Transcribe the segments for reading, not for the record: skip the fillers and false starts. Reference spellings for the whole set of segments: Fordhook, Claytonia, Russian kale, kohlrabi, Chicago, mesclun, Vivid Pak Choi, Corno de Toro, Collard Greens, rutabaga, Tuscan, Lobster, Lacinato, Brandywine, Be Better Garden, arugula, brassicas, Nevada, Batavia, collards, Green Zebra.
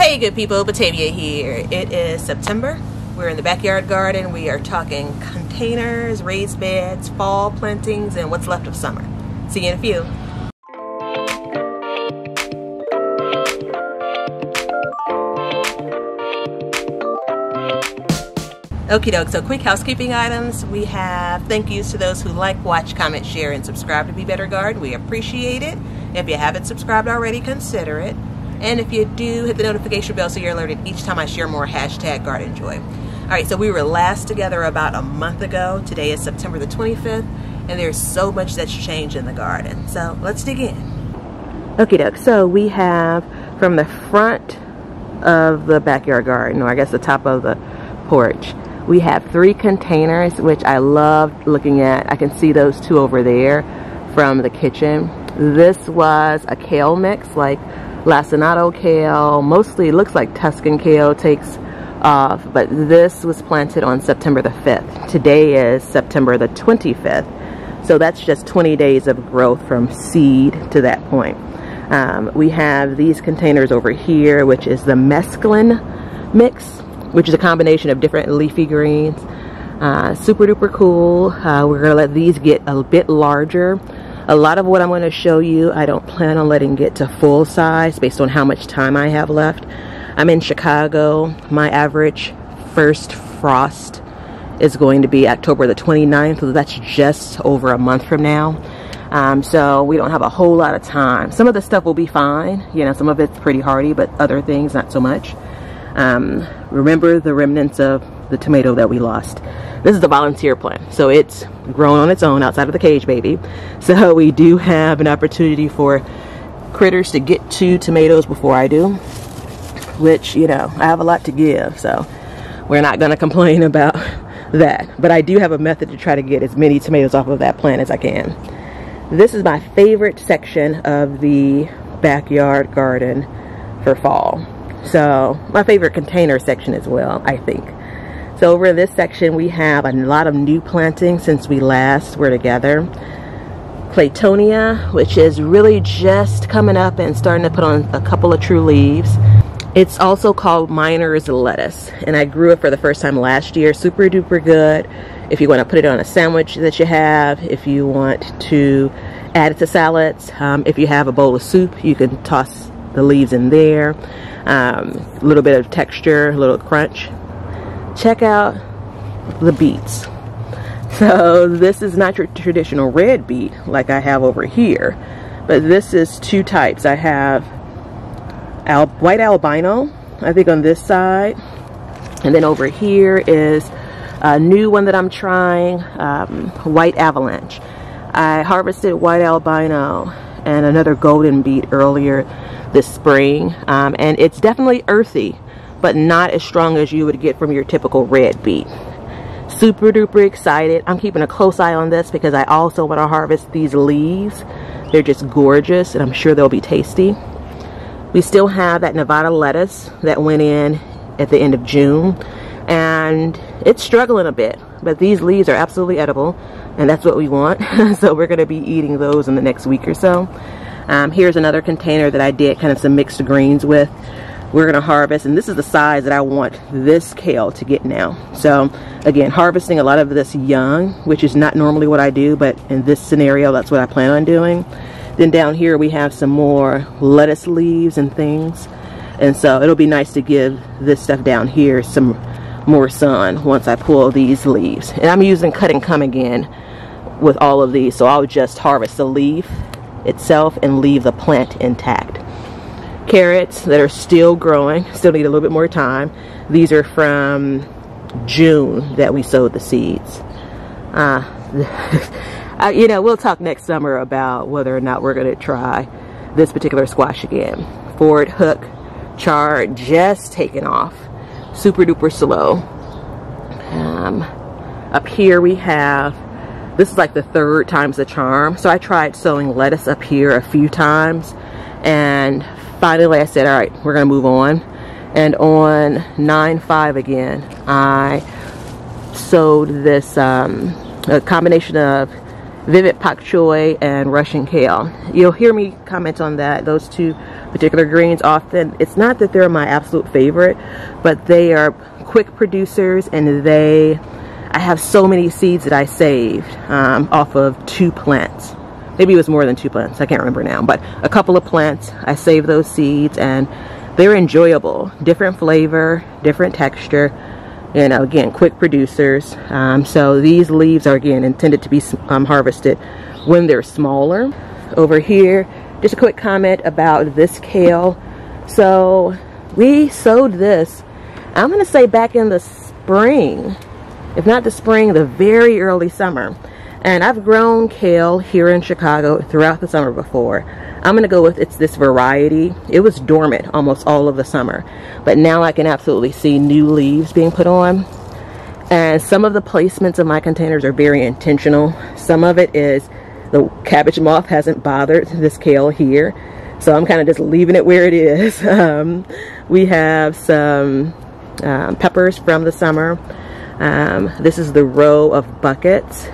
Hey good people, Batavia here. It is September. We're in the backyard garden. We are talking containers, raised beds, fall plantings, and what's left of summer. See you in a few. Okie doke, so quick housekeeping items. We have thank yous to those who like, watch, comment, share, and subscribe to Be Better Garden. We appreciate it. If you haven't subscribed already, consider it. And if you do, hit the notification bell so you're alerted each time I share more #GardenJoy. All right, so we were last together about a month ago. Today is September the 25th, and there's so much that's changed in the garden. So let's dig in. Okie doke, so we have from the front of the backyard garden, or I guess the top of the porch, we have three containers, which I love looking at. I can see those two over there from the kitchen. This was a kale mix, like Lacinato kale, mostly looks like Tuscan kale takes off, but this was planted on September the 5th. Today is September the 25th, so that's just 20 days of growth from seed to that point. We have these containers over here, which is the mesclun mix, which is a combination of different leafy greens. Super duper cool. We're gonna let these get a bit larger. A lot of what I'm going to show you, I don't plan on letting get to full size based on how much time I have left. I'm in Chicago. My average first frost is going to be October the 29th, so that's just over a month from now. So we don't have a whole lot of time. Some of the stuff will be fine. You know, some of it's pretty hardy, but other things, not so much. Remember the remnants of the tomato that we lost. This is the volunteer plant, so it's grown on its own outside of the cage, baby. So we do have an opportunity for critters to get to tomatoes before I do, which, you know, I have a lot to give, so we're not going to complain about that. But I do have a method to try to get as many tomatoes off of that plant as I can. This is my favorite section of the backyard garden for fall, so my favorite container section as well, I think. So over in this section, we have a lot of new plantings since we last were together. Claytonia, which is really just coming up and starting to put on a couple of true leaves. It's also called miner's lettuce, and I grew it for the first time last year. Super duper good. If you want to put it on a sandwich that you have, if you want to add it to salads, if you have a bowl of soup, you can toss the leaves in there. A little bit of texture, a little crunch. Check out the beets. So this is not your traditional red beet like I have over here, but this is two types. I have white albino, I think, on this side, and then over here is a new one that I'm trying, white avalanche. I harvested white albino and another golden beet earlier this spring, and it's definitely earthy, but not as strong as you would get from your typical red beet. Super duper excited. I'm keeping a close eye on this because I also want to harvest these leaves. They're just gorgeous, and I'm sure they'll be tasty. We still have that Nevada lettuce that went in at the end of June, and it's struggling a bit, but these leaves are absolutely edible, and that's what we want. So we're gonna be eating those in the next week or so. Here's another container that I did kind of some mixed greens with. We're gonna harvest, and this is the size that I want this kale to get now. So again, harvesting a lot of this young, which is not normally what I do, but in this scenario, that's what I plan on doing. Then down here we have some more lettuce leaves and things, and so it'll be nice to give this stuff down here some more sun once I pull these leaves. And I'm using cut and come again with all of these, so I'll just harvest the leaf itself and leave the plant intact. Carrots that are still growing, still need a little bit more time. These are from June that we sowed the seeds. You know, we'll talk next summer about whether or not we're going to try this particular squash again. Fordhook chard just taken off, super duper slow. Up here we have, this is like the third time's the charm. So I tried sowing lettuce up here a few times, and finally I said, all right, we're gonna move on. And on 9/5 again, I sowed this a combination of Vivid Pak Choi and Russian kale. You'll hear me comment on that. Those two particular greens often. It's not that they're my absolute favorite, but they are quick producers, and they, I have so many seeds that I saved off of 2 plants. Maybe it was more than 2 plants, I can't remember now, but a couple of plants. I saved those seeds, and they're enjoyable. Different flavor, different texture. You know, again, quick producers. So these leaves are, again, intended to be harvested when they're smaller. Over here, just a quick comment about this kale. So we sowed this, I'm going to say back in the spring, if not the spring, the very early summer. And I've grown kale here in Chicago throughout the summer before. I'm going to go with it's this variety. It was dormant almost all of the summer, but now I can absolutely see new leaves being put on. And some of the placements of my containers are very intentional. Some of it is the cabbage moth hasn't bothered this kale here, so I'm kind of just leaving it where it is. We have some peppers from the summer. This is the row of buckets.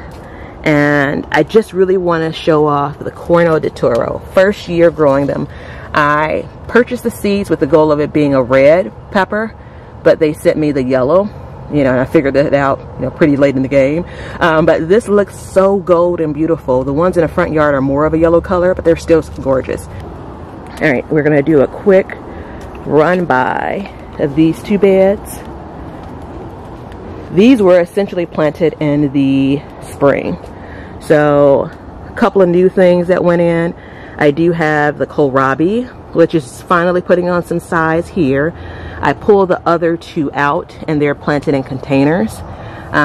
And I just really want to show off the Corno de Toro. First year growing them, I purchased the seeds with the goal of it being a red pepper, but they sent me the yellow, you know, and I figured that out, you know, pretty late in the game. But this looks so gold and beautiful. The ones in the front yard are more of a yellow color, but they're still gorgeous. All right, we're going to do a quick run by of these 2 beds. These were essentially planted in the spring. So a couple of new things that went in. I do have the kohlrabi, which is finally putting on some size here. I pulled the other 2 out, and they're planted in containers.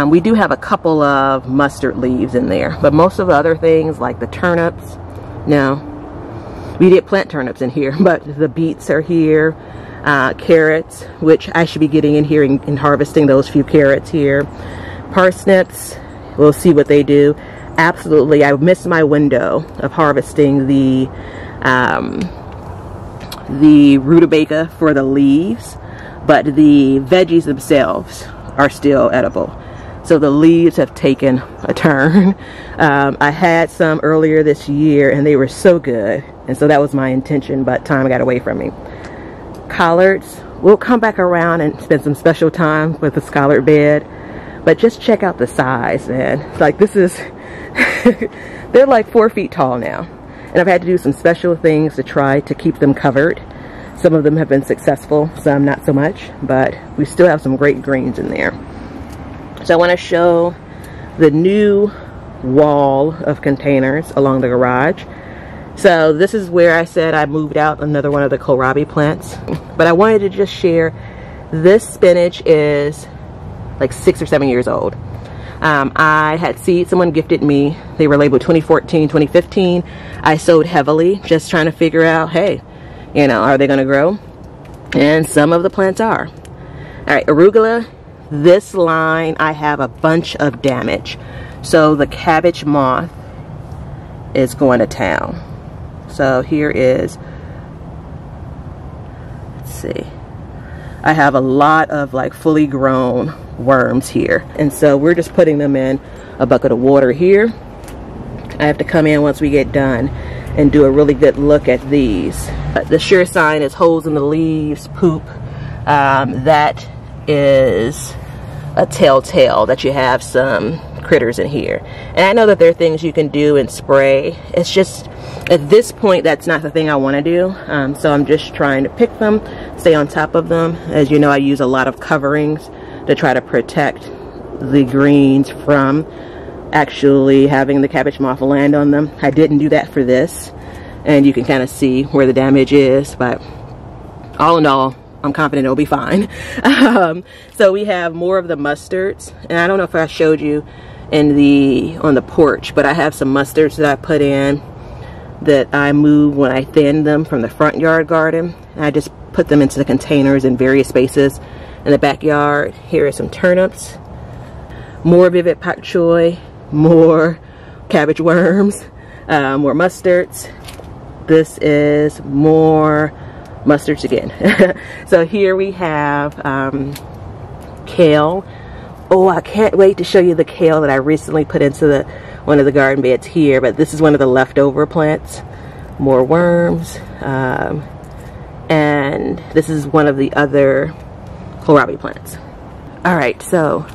We do have a couple of mustard leaves in there, but most of the other things, like the turnips, no, we did plant turnips in here, but the beets are here, carrots, which I should be getting in here and harvesting those few carrots here, parsnips. We'll see what they do. Absolutely, I missed my window of harvesting the rutabaga for the leaves, but the veggies themselves are still edible. So the leaves have taken a turn. I had some earlier this year, and they were so good, and so that was my intention, but time got away from me. Collards. We'll come back around and spend some special time with this collard bed. But just check out the size, man. Like, this is, they're like 4 feet tall now. And I've had to do some special things to try to keep them covered. Some of them have been successful, some not so much, but we still have some great greens in there. So I want to show the new wall of containers along the garage. So this is where I said I moved out another one of the kohlrabi plants. But I wanted to just share, this spinach is like 6 or 7 years old. I had seeds someone gifted me. They were labeled 2014, 2015. I sowed heavily, just trying to figure out, hey, you know, are they gonna grow? And some of the plants are. All right, arugula, this line, I have a bunch of damage. So the cabbage moth is going to town. So here is, let's see. I have a lot of like fully grown worms here. And so we're just putting them in a bucket of water here. I have to come in once we get done and do a really good look at these. The sure sign is holes in the leaves, poop. That is a telltale that you have some critters in here. And I know that there are things you can do and spray. It's just, at this point, that's not the thing I want to do. So I'm just trying to pick them, stay on top of them. As you know, I use a lot of coverings to try to protect the greens from actually having the cabbage moth land on them. I didn't do that for this, and you can kind of see where the damage is, but all in all, I'm confident it'll be fine. So we have more of the mustards, and I don't know if I showed you in the on the porch, but I have some mustards that I put in that I moved when I thinned them from the front yard garden. And I just put them into the containers in various spaces in the backyard. Here are some turnips, more Vivid Pak Choi, more cabbage worms, more mustards. This is more mustards again. So here we have kale. Oh, I can't wait to show you the kale that I recently put into the one of the garden beds here, but this is one of the leftover plants. More worms. and this is one of the other kohlrabi plants. All right, so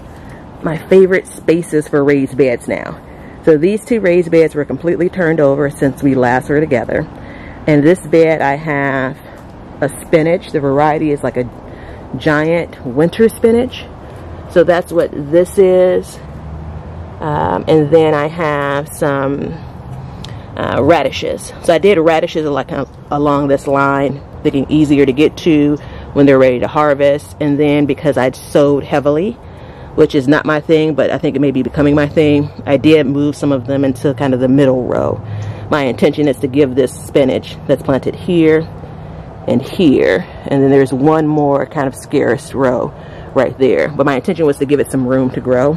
my favorite spaces for raised beds now. So these two raised beds were completely turned over since we last were together. And this bed I have a spinach. The variety is like a giant winter spinach. So that's what this is. And then I have some radishes. So I did radishes like along this line, thinking easier to get to when they're ready to harvest. And then because I'd sowed heavily, which is not my thing, but I think it may be becoming my thing, I did move some of them into kind of the middle row. My intention is to give this spinach that's planted here, and then there's one more kind of scarce row right there. But my intention was to give it some room to grow.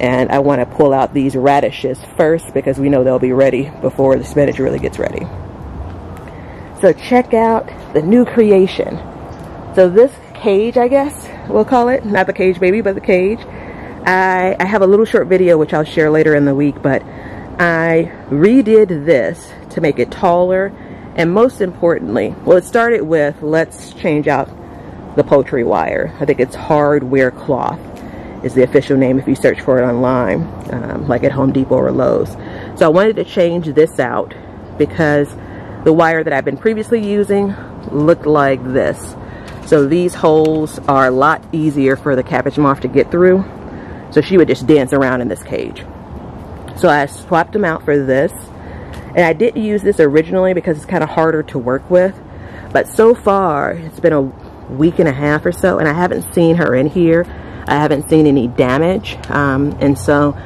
And I want to pull out these radishes first because we know they'll be ready before the spinach really gets ready. So check out the new creation. So this cage, I guess we'll call it, not the cage baby, but the cage. I have a little short video which I'll share later in the week, but I redid this to make it taller. And most importantly, well, it started with, let's change out the poultry wire. I think it's hardware cloth is the official name if you search for it online, like at Home Depot or Lowe's. So I wanted to change this out because the wire that I've been previously using looked like this. So these holes are a lot easier for the cabbage moth to get through. So she would just dance around in this cage. So I swapped them out for this. And I did use this originally because it's kind of harder to work with. But so far, it's been a week and a half or so, and I haven't seen her in here. I haven't seen any damage, and so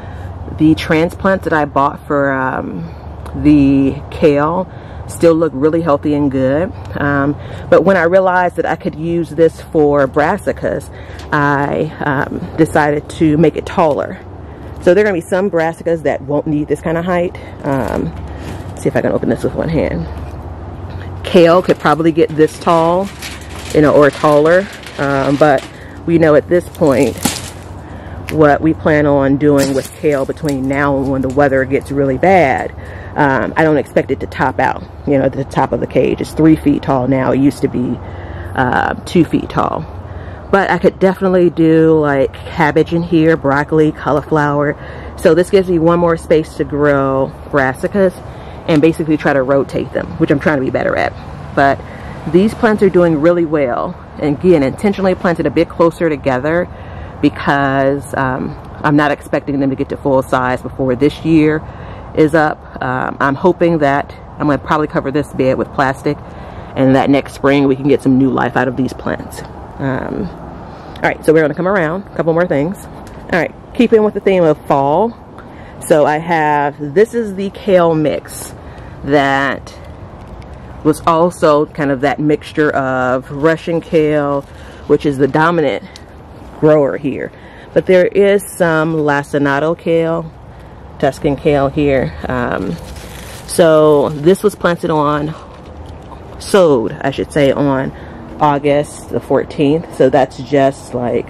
the transplants that I bought for the kale still look really healthy and good. But when I realized that I could use this for brassicas, I decided to make it taller. So there are going to be some brassicas that won't need this kind of height. Let's see if I can open this with one hand. Kale could probably get this tall, you know, or taller, but we know at this point what we plan on doing with kale between now and when the weather gets really bad. I don't expect it to top out, you know, at the top of the cage. It's 3 feet tall now. It used to be 2 feet tall. But I could definitely do like cabbage in here, broccoli, cauliflower. So this gives me one more space to grow brassicas and basically try to rotate them, which I'm trying to be better at. But these plants are doing really well. And again, intentionally planted a bit closer together because I'm not expecting them to get to full size before this year is up. I'm hoping that I'm going to probably cover this bed with plastic and that next spring we can get some new life out of these plants. All right, so we're going to come around a couple more things. All right, keeping with the theme of fall. So I have, this is the kale mix that was also kind of that mixture of Russian kale, which is the dominant grower here. But there is some Lacinato kale, Tuscan kale here. So this was planted on, sowed, I should say, on August the 14th. So that's just like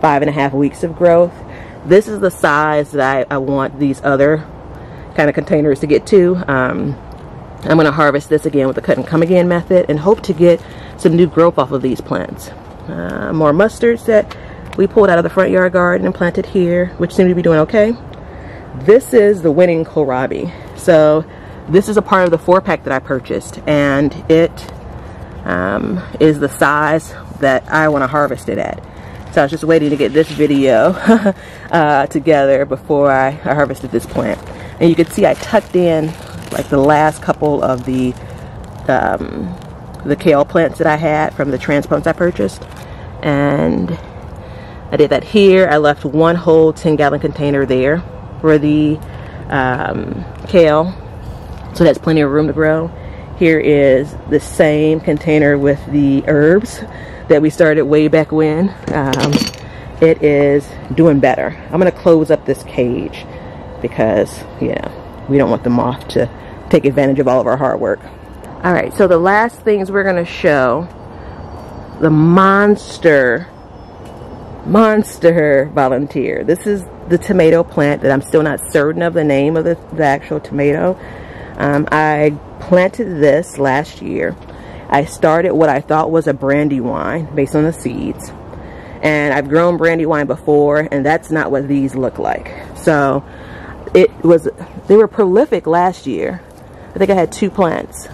5.5 weeks of growth. This is the size that I want these other kind of containers to get to. I'm going to harvest this again with the cut and come again method and hope to get some new growth off of these plants. More mustards that we pulled out of the front yard garden and planted here, which seem to be doing okay. This is the winning kohlrabi. So this is a part of the 4-pack that I purchased, and it is the size that I want to harvest it at. So I was just waiting to get this video together before I harvested this plant. And you can see I tucked in like the last couple of the kale plants that I had from the transplants I purchased. And I did that here. I left one whole 10-gallon container there for the kale. So that's plenty of room to grow. Here is the same container with the herbs that we started way back when. It is doing better. I'm gonna close up this cage because, you know, we don't want the moth to take advantage of all of our hard work. All right, so the last things we're gonna show, the monster volunteer. This is the tomato plant that I'm still not certain of the name of the actual tomato. I planted this last year I started what I thought was a Brandywine based on the seeds. And I've grown Brandywine before, and that's not what these look like. So they were prolific last year. I think I had 2 plants.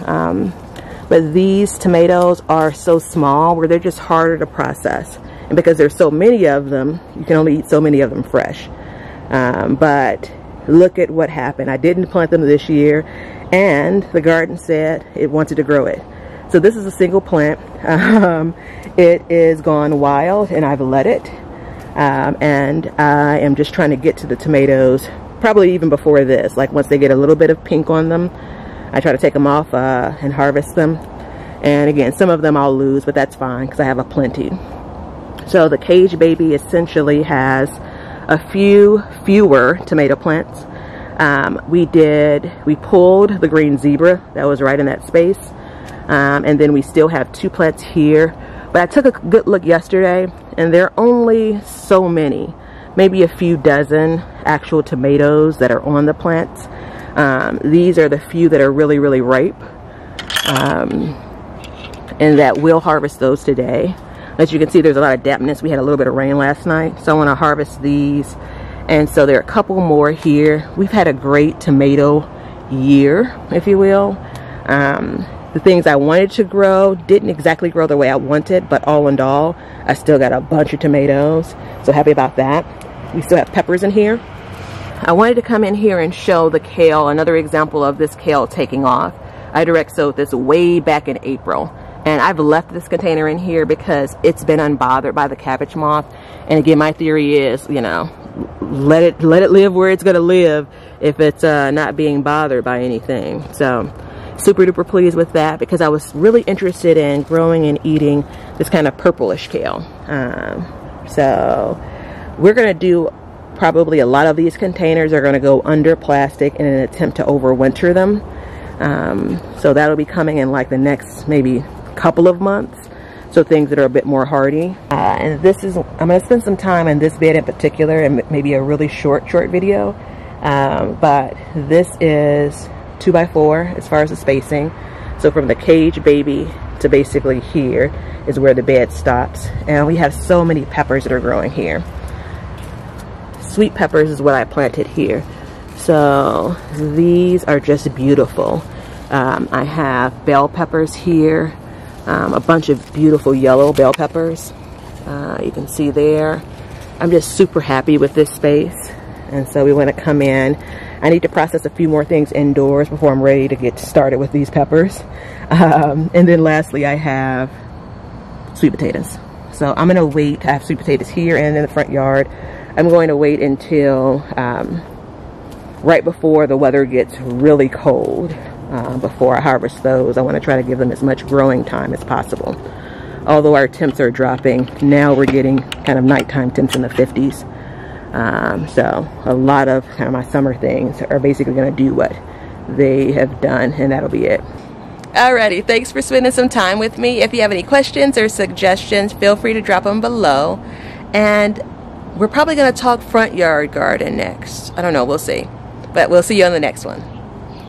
But these tomatoes are so small where they're just harder to process. And because there's so many of them, you can only eat so many of them fresh. But look at what happened. I didn't plant them this year, and the garden said it wanted to grow it. So this is a single plant. It is gone wild, and I've let it. And I am just trying to get to the tomatoes, probably even before this. Like once they get a little bit of pink on them, I try to take them off and harvest them. And again, some of them I'll lose, but that's fine because I have a plenty. So the Cage Baby essentially has a few fewer tomato plants. We pulled the Green Zebra that was right in that space. And then we still have 2 plants here. But I took a good look yesterday, and there are only so many, maybe a few dozen actual tomatoes that are on the plants. These are the few that are really, really ripe, and that we'll harvest those today. As you can see, there's a lot of dampness. We had a little bit of rain last night, so I want to harvest these. And so there are a couple more here. We've had a great tomato year, if you will. The things I wanted to grow didn't exactly grow the way I wanted, but all in all, I still got a bunch of tomatoes. So happy about that. We still have peppers in here. I wanted to come in here and show the kale, another example of this kale taking off. I direct sowed this way back in April. And I've left this container in here because it's been unbothered by the cabbage moth. And again, my theory is, you know, let it live where it's gonna live if it's not being bothered by anything. So super duper pleased with that, because I was really interested in growing and eating this kind of purplish kale. So we're gonna do probably a lot of these containers are gonna go under plastic in an attempt to overwinter them. So that'll be coming in like the next maybe couple of months, so things that are a bit more hardy. And this is, I'm going to spend some time in this bed in particular, and maybe a really short video, but this is 2 by 4 as far as the spacing. So from the Cage Baby to basically here is where the bed stops, and we have so many peppers that are growing here. Sweet peppers is what I planted here, so these are just beautiful. I have bell peppers here. A bunch of beautiful yellow bell peppers. You can see there. I'm just super happy with this space, and so we want to come in. I need to process a few more things indoors before I'm ready to get started with these peppers. And then lastly, I have sweet potatoes. So I'm going to wait. I have sweet potatoes here and in the front yard. I'm going to wait until right before the weather gets really cold. Before I harvest those, I want to try to give them as much growing time as possible. Although our temps are dropping, now we're getting kind of nighttime temps in the 50s. So a lot of kind of my summer things are basically going to do what they have done, and that'll be it. Alrighty, thanks for spending some time with me. If you have any questions or suggestions, feel free to drop them below. And we're probably going to talk front yard garden next. I don't know, we'll see. But we'll see you on the next one.